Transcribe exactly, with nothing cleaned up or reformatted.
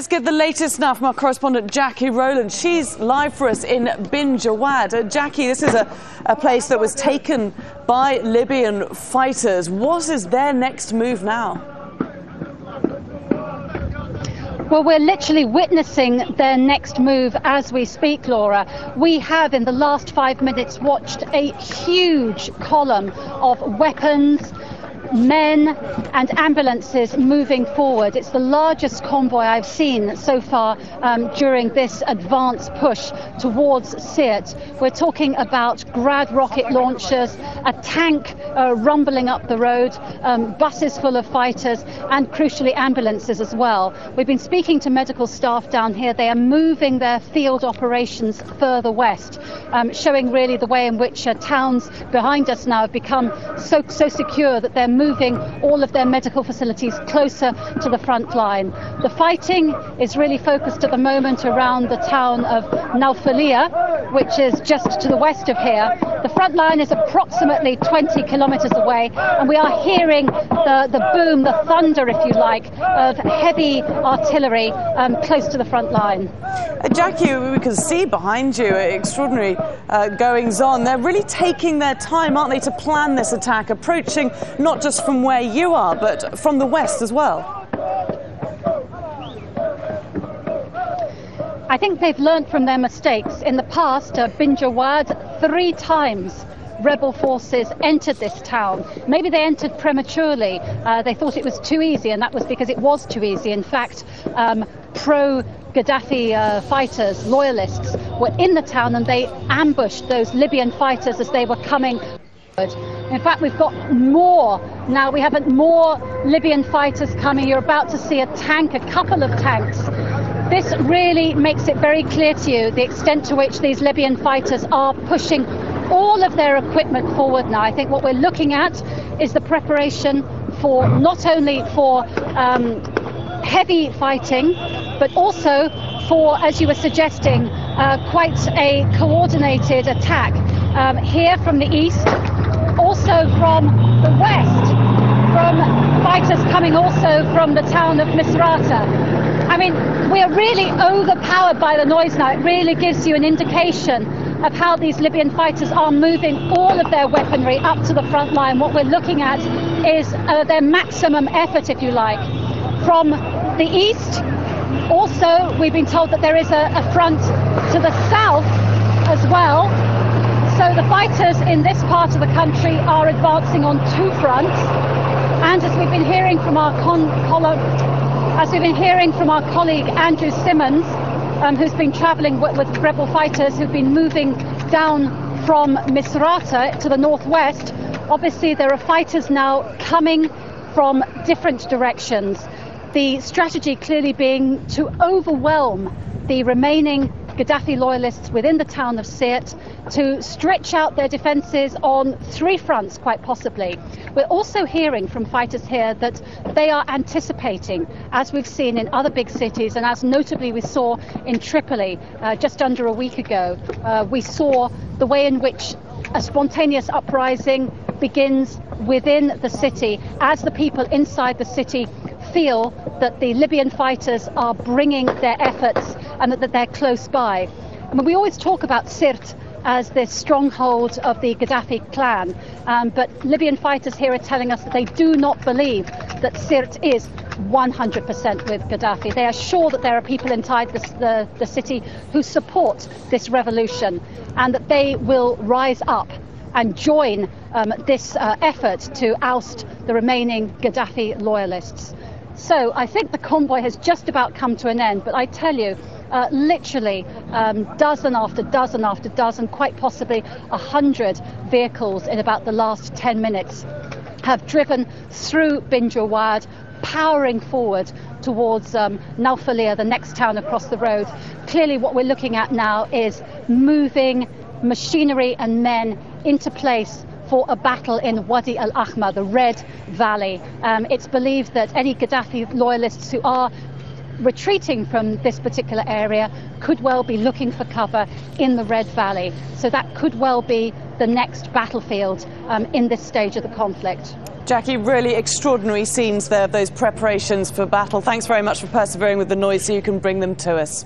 let's get the latest now from our correspondent Jacky Rowland. She's live for us in Bin Jawad. Uh, Jacky, this is a, a place that was taken by Libyan fighters. What is their next move now? Well, we're literally witnessing their next move as we speak, Laura. We have, in the last five minutes, watched a huge column of weapons, men and ambulances moving forward. It's the largest convoy I've seen so far um, during this advance push towards Sirte. We're talking about Grad rocket launchers, a tank uh, rumbling up the road, um, buses full of fighters, and crucially ambulances as well. We've been speaking to medical staff down here. They are moving their field operations further west, um, showing really the way in which uh, towns behind us now have become so, so secure that they're moving moving all of their medical facilities closer to the front line. The fighting is really focused at the moment around the town of Nawfaliyah, which is just to the west of here. The front line is approximately twenty kilometers away, and we are hearing the, the boom, the thunder, if you like, of heavy artillery um, close to the front line. Uh, Jacky, we can see behind you extraordinary uh, goings on. They're really taking their time, aren't they, to plan this attack, approaching not just from where you are, but from the west as well. I think they've learned from their mistakes. In the past, uh, Bin Jawad, three times rebel forces entered this town. Maybe they entered prematurely. Uh, they thought it was too easy, and that was because it was too easy. In fact, um, pro Gaddafi uh, fighters, loyalists, were in the town, and they ambushed those Libyan fighters as they were coming forward. In fact, we've got more now. We have more Libyan fighters coming. You're about to see a tank, a couple of tanks. This really makes it very clear to you the extent to which these Libyan fighters are pushing all of their equipment forward now. I think what we're looking at is the preparation for not only for um, heavy fighting, but also for, as you were suggesting, uh, quite a coordinated attack um, here from the east. Also from the west, from fighters coming also from the town of Misrata. I mean, we are really overpowered by the noise now. It really gives you an indication of how these Libyan fighters are moving all of their weaponry up to the front line. What we're looking at is uh, their maximum effort, if you like, from the east. Also, we've been told that there is a, a front to the south as well. So the fighters in this part of the country are advancing on two fronts, and as we've been hearing from our con as we've been hearing from our colleague Andrew Simmons, um, who's been travelling with, with rebel fighters who've been moving down from Misrata to the northwest. Obviously, there are fighters now coming from different directions. The strategy clearly being to overwhelm the remaining Gaddafi loyalists within the town of Sirte, to stretch out their defences on three fronts, quite possibly. We're also hearing from fighters here that they are anticipating, as we've seen in other big cities, and as notably we saw in Tripoli uh, just under a week ago, uh, we saw the way in which a spontaneous uprising begins within the city, as the people inside the city feel that the Libyan fighters are bringing their efforts and that they're close by. I mean, we always talk about Sirte as this stronghold of the Gaddafi clan, um, but Libyan fighters here are telling us that they do not believe that Sirte is one hundred percent with Gaddafi. They are sure that there are people inside this, the, the city who support this revolution, and that they will rise up and join um, this uh, effort to oust the remaining Gaddafi loyalists. So I think the convoy has just about come to an end, but I tell you, uh, literally um, dozen after dozen after dozen, quite possibly a hundred vehicles in about the last ten minutes have driven through Bin Jawad, powering forward towards um, Nawfaliyah, the next town across the road. Clearly what we're looking at now is moving machinery and men into place for a battle in Wadi al Ahma, the Red Valley. Um, it's believed that any Gaddafi loyalists who are retreating from this particular area could well be looking for cover in the Red Valley. So that could well be the next battlefield um, in this stage of the conflict. Jacky, really extraordinary scenes there of those preparations for battle. Thanks very much for persevering with the noise so you can bring them to us.